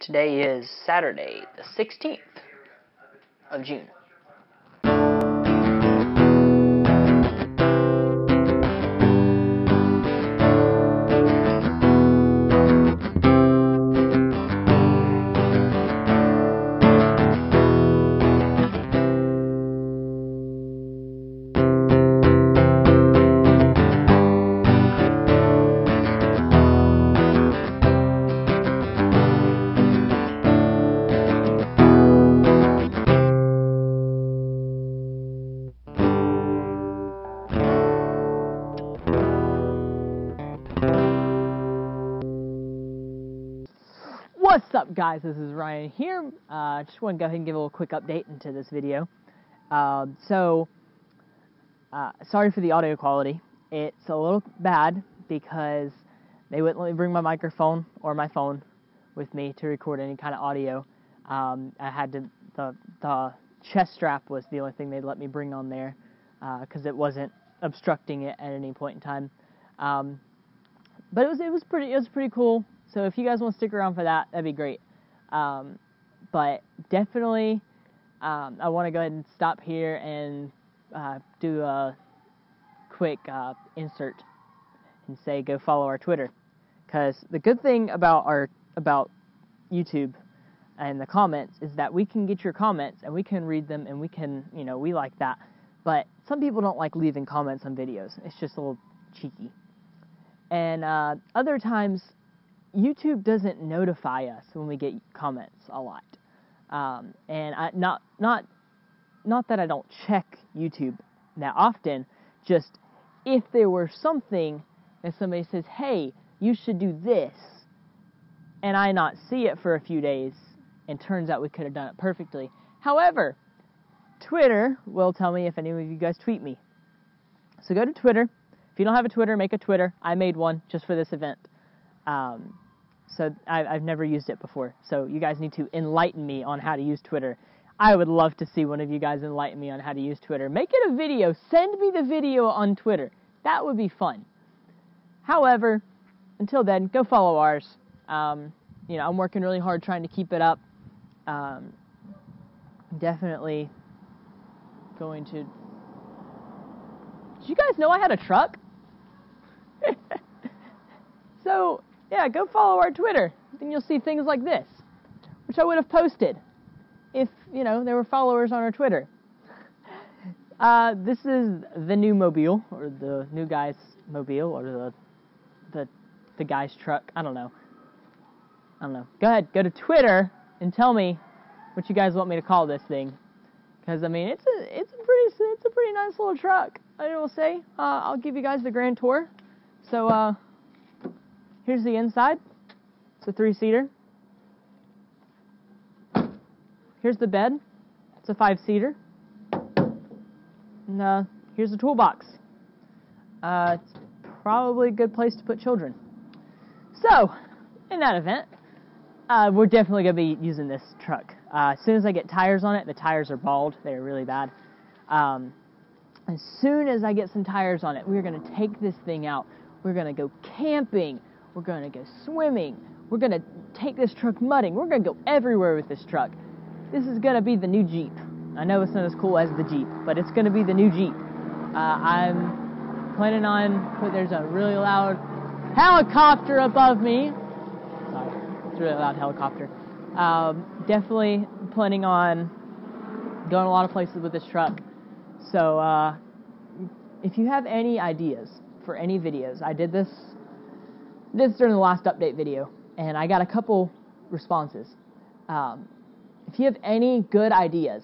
Today is Saturday, the 16th of June. What's up, guys? This is Ryan here. Just want to go ahead and give a little quick update into this video. Sorry for the audio quality. It's a little bad because they wouldn't let me bring my microphone or my phone with me to record any kind of audio. I had to, the chest strap was the only thing they'd let me bring on there because it wasn't obstructing it at any point in time. But it was pretty cool. So if you guys want to stick around for that, that'd be great. But definitely, I want to go ahead and stop here and do a quick insert and say go follow our Twitter, because the good thing about YouTube and the comments is that we can get your comments and we can read them and we can, you know, we like that. But some people don't like leaving comments on videos. It's just a little cheeky. And other times, YouTube doesn't notify us when we get comments a lot, and not that I don't check YouTube that often. Just if there were something that somebody says, "Hey, you should do this," and I not see it for a few days, and turns out we could have done it perfectly. However, Twitter will tell me if any of you guys tweet me. So go to Twitter. If you don't have a Twitter, make a Twitter. I made one just for this event. So I've never used it before, so you guys need to enlighten me on how to use Twitter. I would love to see one of you guys enlighten me on how to use Twitter. Make it a video. Send me the video on Twitter. That would be fun. However, until then, go follow ours. You know, I'm working really hard trying to keep it up. Definitely going to... Did you guys know I had a truck? So... yeah, go follow our Twitter, and you'll see things like this, which I would have posted if, you know, there were followers on our Twitter. This is the new mobile, or the new guy's mobile, or the guy's truck. I don't know. Go ahead, go to Twitter and tell me what you guys want me to call this thing, because I mean it's a pretty nice little truck, I will say. I'll give you guys the grand tour. So here's the inside. It's a 3-seater. Here's the bed. It's a 5-seater. And here's the toolbox. It's probably a good place to put children. So, in that event, we're definitely going to be using this truck. As soon as I get tires on it, the tires are bald. They're really bad. As soon as I get some tires on it, we're going to take this thing out. We're going to go camping. We're going to go swimming. We're going to take this truck mudding. We're going to go everywhere with this truck. This is going to be the new Jeep. I know it's not as cool as the Jeep, but it's going to be the new Jeep. I'm planning on... there's a really loud helicopter above me. Sorry, it's a really loud helicopter. Definitely planning on going a lot of places with this truck. So if you have any ideas for any videos, I did this during the last update video, and I got a couple responses. If you have any good ideas,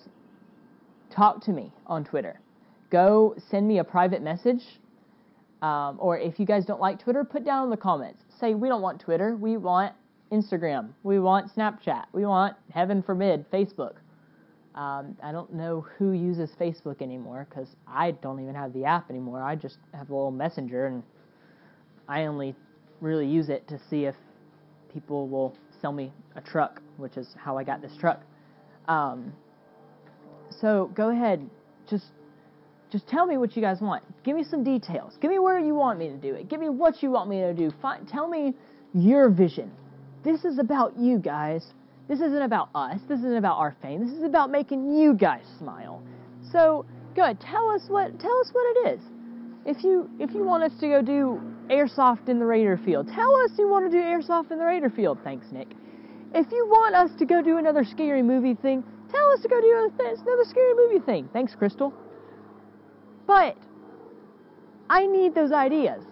talk to me on Twitter. Go send me a private message, or if you guys don't like Twitter, put down in the comments. Say, we don't want Twitter, we want Instagram, we want Snapchat, we want, heaven forbid, Facebook. I don't know who uses Facebook anymore, because I don't even have the app anymore. I just have a little messenger, and I only... really use it to see if people will sell me a truck, which is how I got this truck. So go ahead, just tell me what you guys want. Give me some details. Give me where you want me to do it. Give me what you want me to do. Tell me your vision. This is about you guys. This isn't about us. This isn't about our fame. This is about making you guys smile. So good. Tell us what it is. If you want us to go do airsoft in the Raider Field, tell us you want to do airsoft in the Raider Field. Thanks, Nick. If you want us to go do another scary movie thing, tell us to go do another scary movie thing. Thanks, Crystal. But I need those ideas.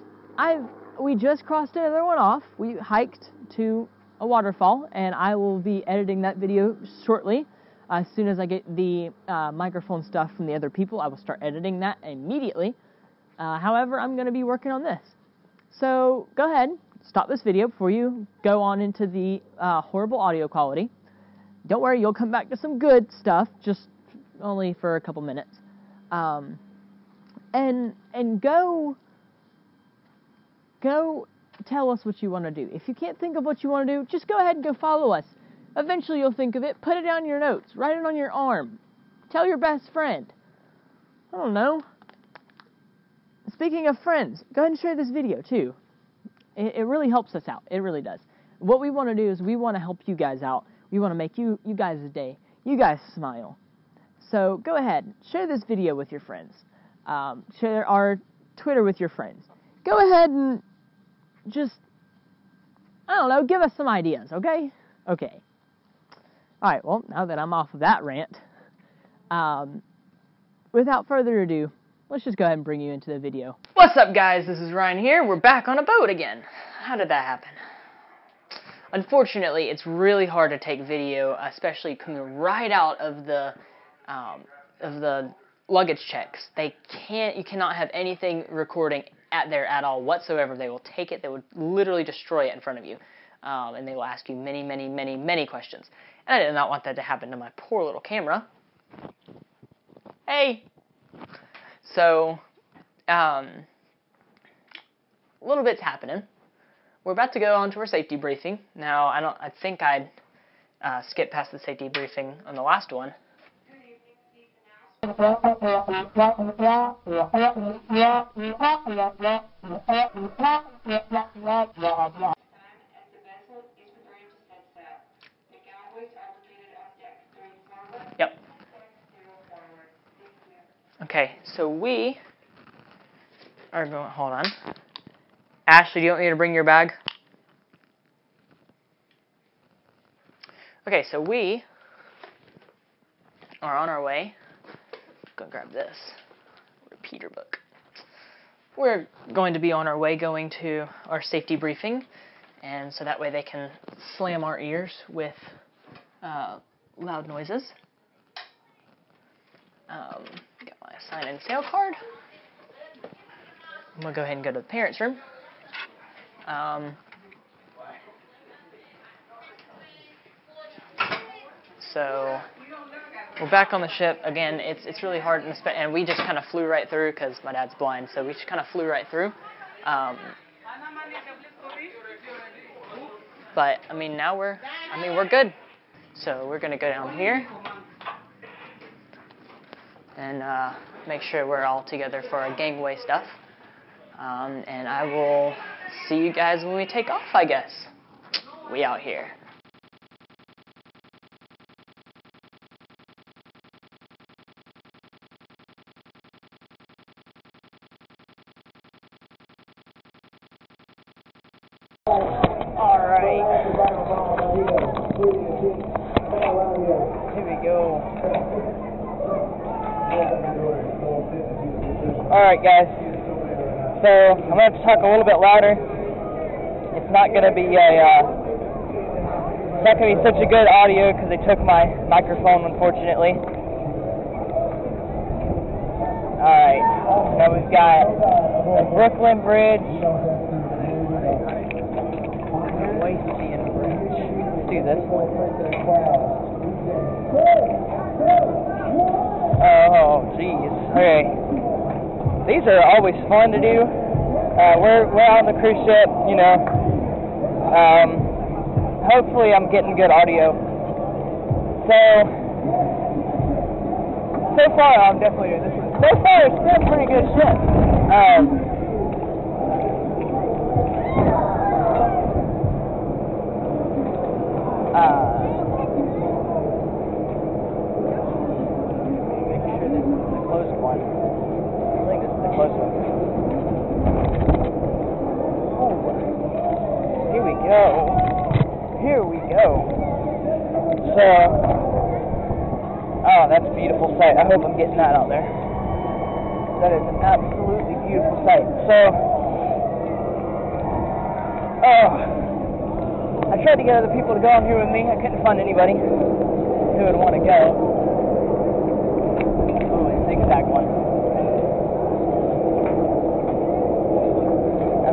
We just crossed another one off. We hiked to a waterfall, and I will be editing that video shortly. As soon as I get the microphone stuff from the other people, I will start editing that immediately. However, I'm going to be working on this. So go ahead, stop this video before you go on into the horrible audio quality. Don't worry, you'll come back to some good stuff, just only for a couple minutes. And go tell us what you want to do. If you can't think of what you want to do, just go ahead and go follow us. Eventually you'll think of it. Put it on your notes. Write it on your arm. Tell your best friend. I don't know. Speaking of friends, go ahead and share this video too. It really helps us out. It really does. What we want to do is we want to help you guys out. We want to make you guys a day. You guys smile. So go ahead, share this video with your friends. Share our Twitter with your friends. Go ahead and just, I don't know, give us some ideas, okay? Okay. All right, well, now that I'm off of that rant, without further ado, let's just go ahead and bring you into the video. What's up, guys? This is Ryan here. We're back on a boat again. How did that happen? Unfortunately, it's really hard to take video, especially coming right out of the luggage checks. You cannot have anything recording at all whatsoever. They will take it. They will literally destroy it in front of you. And they will ask you many, many, many, many questions. And I did not want that to happen to my poor little camera. Hey! So, a little bit's happening. We're about to go on to our safety briefing. Now, I think I skipped past the safety briefing on the last one. Yep. Okay, so we are going, hold on. Ashley, you don't need to bring your bag. Okay, so we are on our way. Go grab this repeater book. We're going to be on our way going to our safety briefing, and so that way they can slam our ears with loud noises. Got my sign-in sale card. I'm gonna go ahead and go to the parents' room. So we're back on the ship again. It's really hard, and we just kind of flew right through because my dad's blind, so we just kind of flew right through. But I mean, now we're good. So we're gonna go down here and make sure we're all together for our gangway stuff. And I will see you guys when we take off, I guess. We out here. All right. Here we go. All right, guys. So I'm going to have to talk a little bit louder. It's not going to be such a good audio because they took my microphone, unfortunately. All right. Now we've got the Brooklyn Bridge. Wasteland Bridge. Let's do this one. Oh, jeez. Okay. These are always fun to do. We're on the cruise ship, you know. Hopefully I'm getting good audio. So far I'm definitely doing this one. So far it's been a pretty good ship. oh, that's a beautiful sight. I hope I'm getting that out there. That is an absolutely beautiful sight. So, I tried to get other people to go on here with me. I couldn't find anybody who would want to go. Oh, it's the exact one.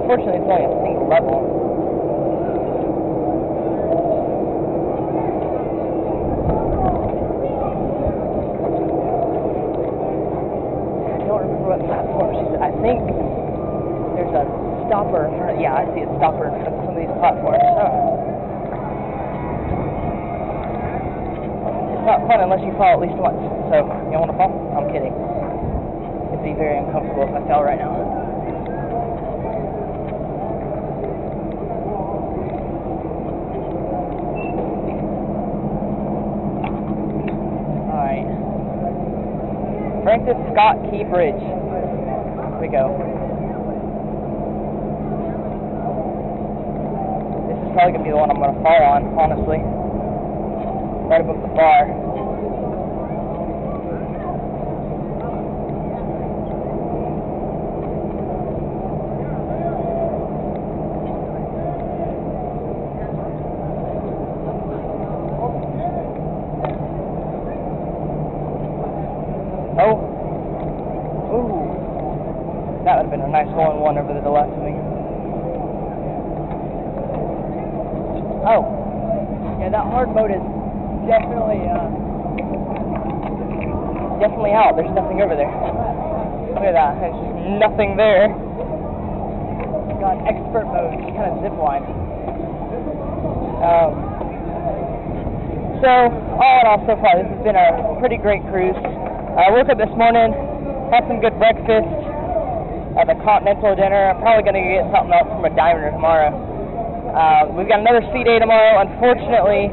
Unfortunately, it's only a single level. Yeah, I see a stopper in front of some of these platforms. Oh. It's not fun unless you fall at least once. So, you don't want to fall? I'm kidding. It'd be very uncomfortable if I fell right now. Alright. Francis Scott Key Bridge. Here we go. Probably gonna be the one I'm gonna fall on, honestly. Right above the bar. Oh. Ooh. That would have been a nice hole-in-one over to the left of me. Oh, yeah, that hard mode is definitely out. There's nothing over there. Look at that. There's just nothing there. Got expert mode, just kind of zipline. So, all in all, so far, this has been a pretty great cruise. I woke up this morning, had some good breakfast, had a continental dinner. I'm probably going to get something else from a diviner tomorrow. We've got another sea day tomorrow. Unfortunately,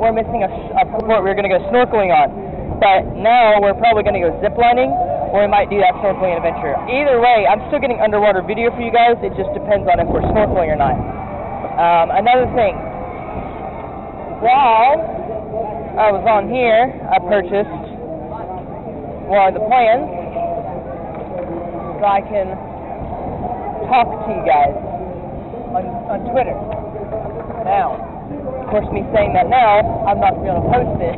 we're missing a port we're going to go snorkeling on. But now we're probably going to go ziplining, or we might do that snorkeling adventure. Either way, I'm still getting underwater video for you guys. It just depends on if we're snorkeling or not. Another thing, while I was on here, I purchased one of the plans so I can talk to you guys on Twitter. Now, of course, me saying that now, I'm not going to post this,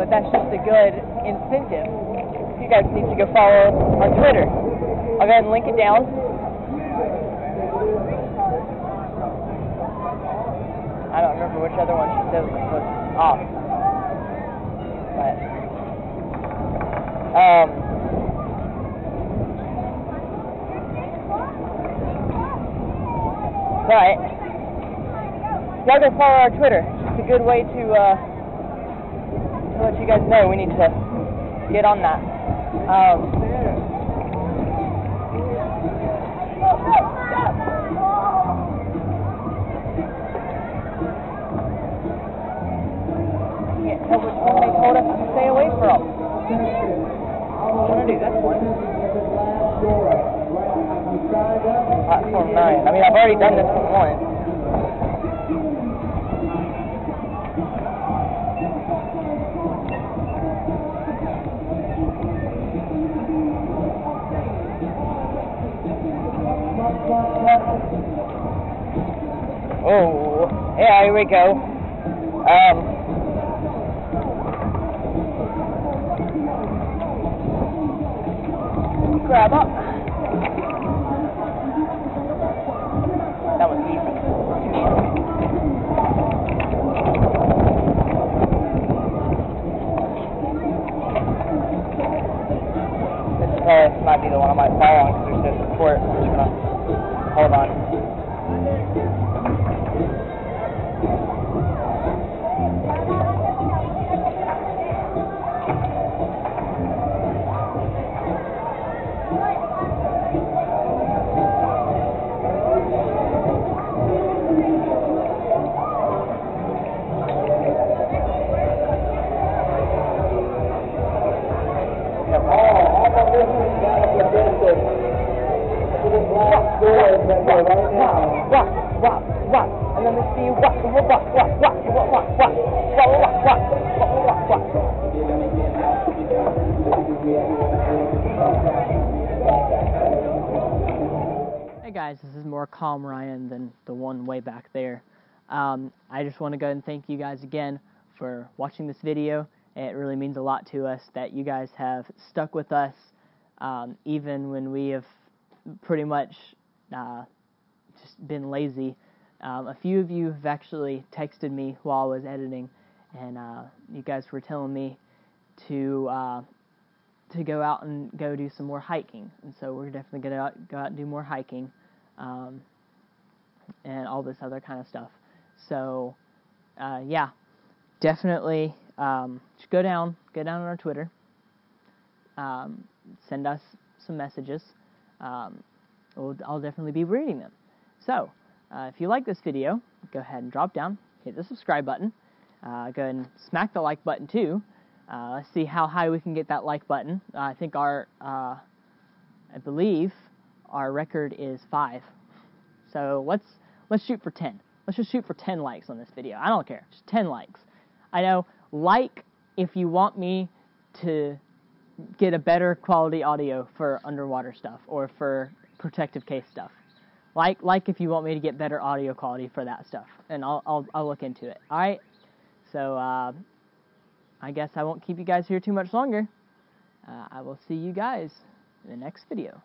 but that's just a good incentive. You guys need to go follow on Twitter. I'll go ahead and link it down. I don't remember which other one she says was off. But, right. Y'all go follow our Twitter. It's a good way to let you guys know we need to get on that. You can't tell which one they told us to stay away from. What do I do? That's one. Platform 9. I mean, I've already done this one once. Oh, yeah, here we go. Grab up. That was easy. This might be the one I might fall on because there's no support. I'm just going to hold on. and let me see you watch, Hey guys, this is more calm Ryan than the one way back there. I just want to go ahead and thank you guys again for watching this video. It really means a lot to us that you guys have stuck with us, even when we have pretty much just been lazy. A few of you have actually texted me while I was editing, and you guys were telling me to go out and go do some more hiking. And so we're definitely going to go out and do more hiking and all this other kind of stuff. So, yeah, definitely just go down on our Twitter, send us some messages. I'll definitely be reading them. So, if you like this video, go ahead and drop down, hit the subscribe button, go ahead and smack the like button too. Let's see how high we can get that like button. I think I believe our record is 5. So let's shoot for 10. Let's just shoot for 10 likes on this video. I don't care, just 10 likes. I know, like if you want me to get a better quality audio for underwater stuff or for protective case stuff. Like if you want me to get better audio quality for that stuff, and I'll look into it. All right, so I guess I won't keep you guys here too much longer. I will see you guys in the next video.